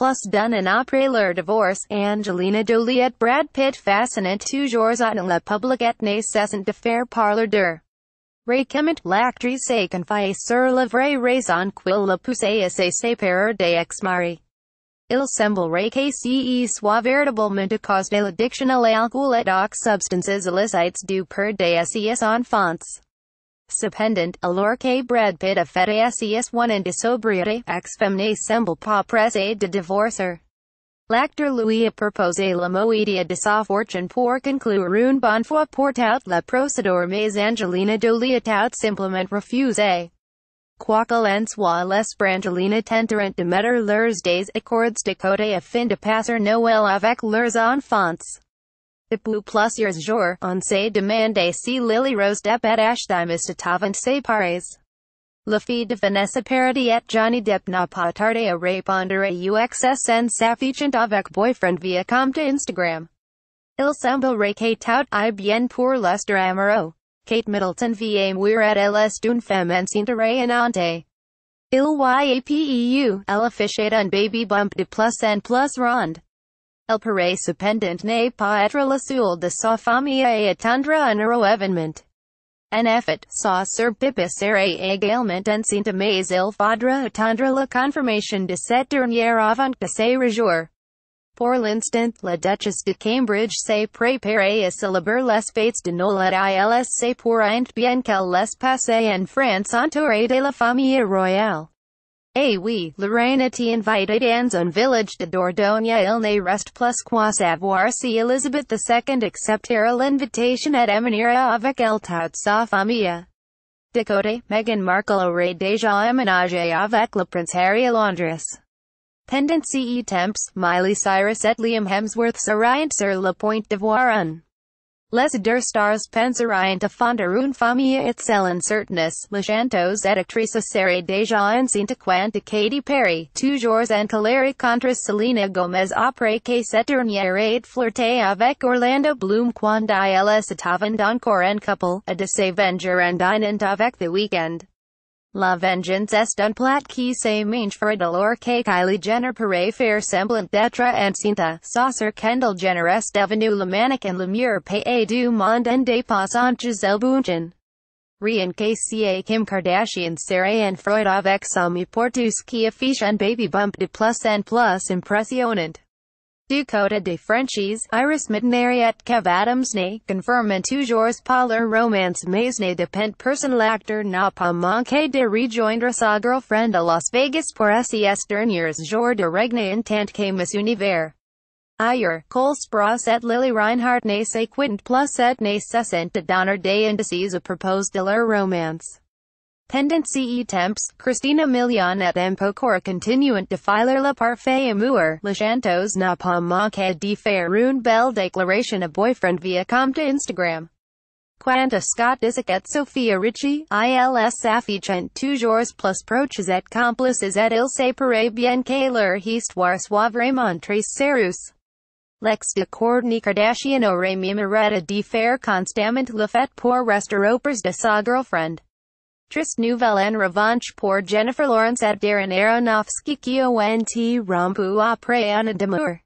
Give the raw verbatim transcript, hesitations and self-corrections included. plus done an après leur divorce, Angelina Jolie et Brad Pitt fascinent toujours à la public et ne cessent de faire parler d'eux. Récemment, l'actrice a confié sur la vraie raison qui l'a poussée à se séparer de ex-mari. Il semblerait que ce soit véritablement à cause de l'addiction à l'alcool et aux substances illicites du père de ses enfants. Cependant, alors que Brad Pitt a fait ses one de sobriété, ex-femme ne semble pas pressée de divorcer. L'acteur lui a proposé la moitié de sa fortune pour conclure une bonne fois pour toutes la procédure, mais Angelina Jolie a tout simplement refusé. Quoi qu'il en soit, les Brangelina tenteront de mettre leurs deux accords de côté afin de passer Noël avec leurs enfants. Depuis plusieurs jours, on s'est demandé si Lily Rose Depp et Ashley Madison estaient séparés. La fille de Vanessa Paradis et Johnny Depp n'a pas tardé à répondre à une s'affichant avec boyfriend via compte Instagram. Il semblerait que tout aille bien pour l'astre amoureux. Kate Middleton via mourir et elle est une femme enceinte. Il yapeu, elle affichait un baby bump de plus en plus ronde. Elle paraît cependant ne pas être la seule de sa famille à attendre un heureux événement. En effet, sa sœur Pippa serait également enceinte, mais il faudra attendre la confirmation de cette dernière avant que se réjouir. Pour l'instant, la Duchesse de Cambridge s'est préparée à célébrer les fêtes de Noël et se pourrait bien qu'elle laisse passer en France entourée de la famille royale. Eh oui, la reine est invitée dans un village de Dordogne. Il ne reste plus qu'à savoir si Elizabeth the second acceptera l'invitation et emmenera avec elle toute sa famille. De côté, Meghan Markle aurait déjà emménagé avec le Prince Harry à Londres. Pendant ces temps, Miley Cyrus et Liam Hemsworth seraient sur le point d'avoir un. Les deux stars penseraient à fonder une famille excellente certainesse. La chanteuse et actrice serait déjà enceinte quant à Katy Perry, toujours en colère contre Selena Gomez après que cette dernière ait flirté avec Orlando Bloom quand ils étaient encore en couple, et de se venger en dînant avec The Weeknd. La vengeance est un plat qui se mange froid alors que Kylie Jenner paraît faire semblant d'être enceinte. Sa sœur Kendall Jenner est devenue la mannequin la mieux payée du monde en dépassant Gisele Bündchen. Rien que si Kim Kardashian serait en froid avec son épouse qui affiche un baby bump de plus en plus impressionnant. Du côté des Frenchies, Iris Mitteneri et Kev Adams ne confirment toujours pas leur romance, mais ne dépendent personne. L'acteur n'a pas manqué de rejoindre sa girlfriend à Las Vegas pour ses derniers jours de règne en tant que Miss Univers. Ailleurs, Cole Sprouse et Lily Reinhardt ne se quittent plus et ne cessent de donner des indices à propos de leur romance. Pendant ces temps, Christina Milian et M. Pokora continuent de filer le parfait amour. La chanteuse n'a pas manqué de faire une belle déclaration à boyfriend via compte Instagram. Quant à Scott Disick et Sophia Richie, ils s'affichent toujours plus proches et complices et il se paraît bien que leur histoire soit vraiment très sérieuse. L'ex de Kourtney Kardashian aurait même arrêté de faire constamment la fête pour rester auprès de sa girlfriend. Triste nouvelle en revanche pour Jennifer Lawrence et Darren Aronofsky qui ont rompu après un amour.